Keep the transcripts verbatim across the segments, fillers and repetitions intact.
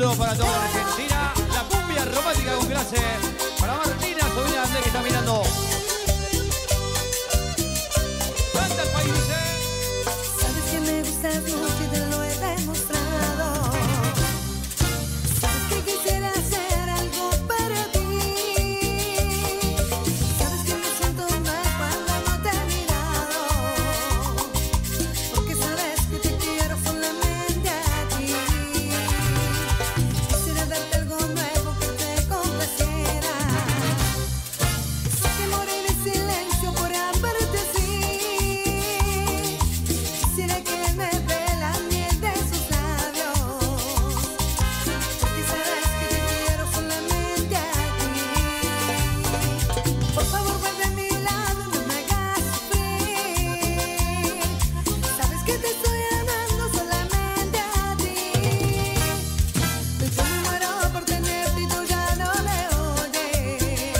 saludo para toda Argentina, la cumbia romántica con clase. Para Martina, Sobrina Andrés, que está mirando. Canta el país, ¿eh? Sabes que me gustas mucho y te lo he demostrado. Sabes que quisiera hacer algo para ti. Sabes que me siento mal cuando no te he mirado. Porque sabes que te quiero solamente a ti. Quisiera darte algo nuevo que te complaciera. Sé que morir en silencio por amarte así. Quisiera que me dé la miel de sus labios. Porque sabes que te quiero solamente a ti. Por favor, vuelve a mi lado, no me hagas sufrir. Sabes que te estoy amando solamente a ti. Yo me muero por tenerte y tú ya no me oyes.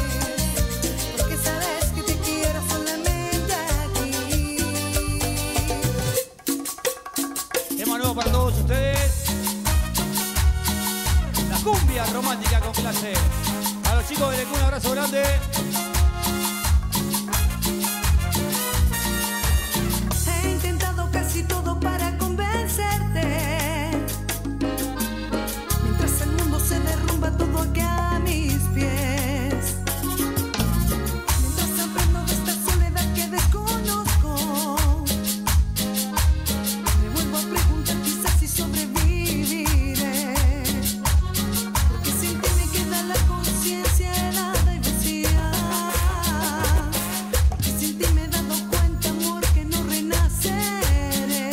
Porque sabes que te quiero solamente a ti. Tema nuevo para todos ustedes. La cumbia romántica con clase. A los chicos de Lecuna, un abrazo grande. He intentado casi todo para convencerte. Mientras el mundo se derrumba todo aquí a mis pies. Mientras aprendo de esta soledad que desconozco. Me vuelvo a preguntar quizás si sobreviviré. Porque sin ti me queda la conciencia helada y vacía. Y sin ti me he dado cuenta, amor, que no renaceré.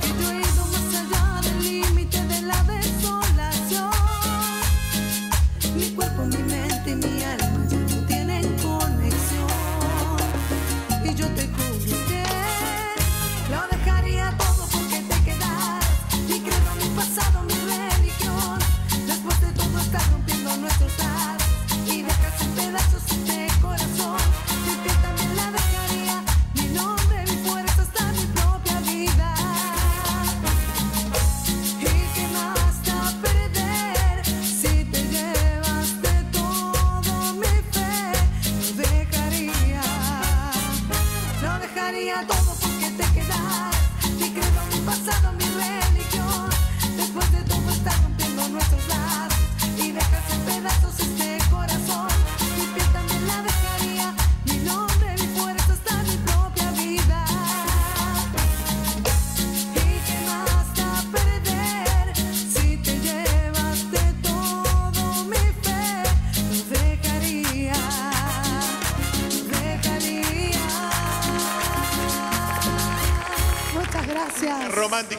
Porque yo he ido más allá del límite de la desolación. Mi cuerpo, mi mente y mi alma ya no tienen conexión. Y yo te juro que lo dejaría todo porque te quedas. Mi credo, mi pasado, mi religión. Después de todo estás rompiendo nuestros lares. Y dejas en pedazos este corazón. Sin ti también la dejaría. Mi nombre, mi fuerza, hasta mi propia vida. ¿Y qué más da perder si te llevas de todo mi fe? Lo dejaría, lo dejaría todo porque te quedas. Mi credo, mi pasado, mi religión. Después de todo estás rompiendo nuestros lazos. Y dejas en pedazos este corazón. Mi piel también la dejaría. Mi nombre, mi fuerza, hasta mi propia vida. ¿Y qué más da perder si te llevas de todo mi fe? Lo dejaría, lo dejaría. Muchas gracias. Romántico.